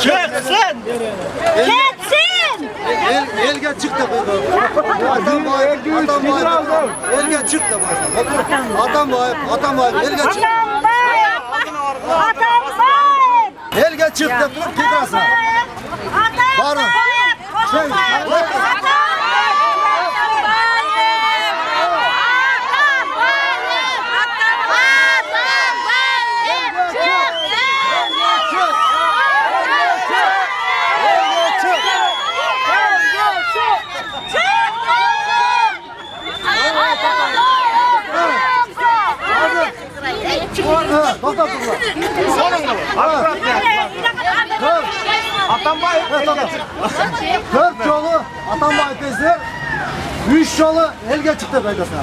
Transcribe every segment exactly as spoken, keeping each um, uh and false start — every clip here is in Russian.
Çıksın! Çıksın! El, elge çıktı baba. Adam ayıp, adam ayıp. Elge çıktı baba. Adam ayıp, adam ayıp. Elge çıktı. Adam ayıp! Elge çıktı, dur gidersin. Adam ayıp! Atambayev dört yolu Atambayev tezler üç yolu elge çıktı kaydasına.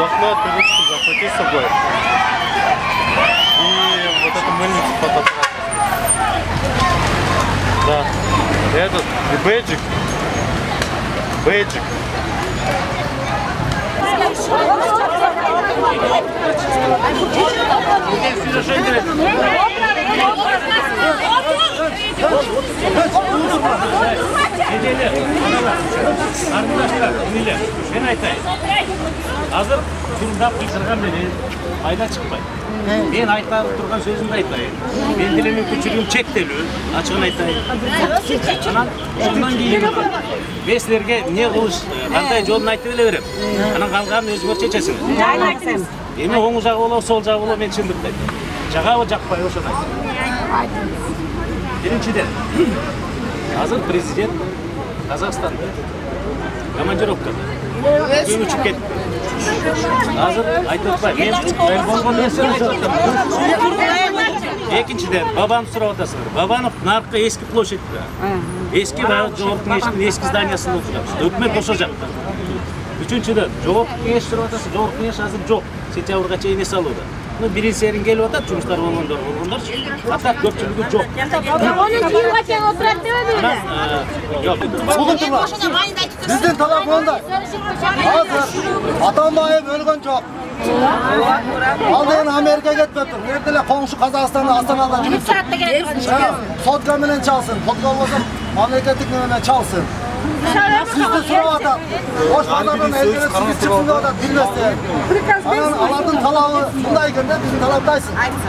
Блокнот и ручку захватить с собой. И вот эту мыльницу фотоаппарат. Да. И этот, и бейджик. Бейджик. Азыр турдап кылжырган менен айда чыкпайт. Мен айтып турган сөзүмдү айтайын. Белгилеме күчүм чектелүү, ачыгын айтайын. Анан ошондон кийин бестерге эмне кылыш, кандай жолун айтып эле берем. Анан калганын өзүңөр чечесиңер. Жайын айтсаңыз. Эми оң жагы болобу, сол жагы болобу, мен чындыкты айтайм. Жагабы, жакпайбы ошону айтыңыз. Биринчиден, азыр президент Казакстанда командировкада. Күйін үшіп кетті. Азыр айтылықпай, мен болған мен сөйлеп жатырмын. Екіншіден, бабаны сұрап атасыңдар. Бабанов нарыққа ескі площадьда. Ескі жогоктун ескі зданиясында отурат. Өкмөт ошо жакта. Үчүнчүдөн, жогоктун еш сұрап атасыңдар. Жогоктун еш азыр жок. Сентябрга чейин эс алууда. Биринсерин келип атат, жумуштар болгондор болгондорчу. Ата көпчүлүгү жок. Биздин талап монда. Атамбаев өлгөн жок. Ал деген Америка кетпеп тур. Эрте эле коңшу Казакстанда Астанада жүгүрүп чыгат. Сотка менен чалсын, фотка болсо мамлекеттик менен чалсын. Сізді сұрап атат, ош анадан әлгені сізді сұрап атат, білместі. Алардың талабы мұндай екен де, біздің талаптайсыз.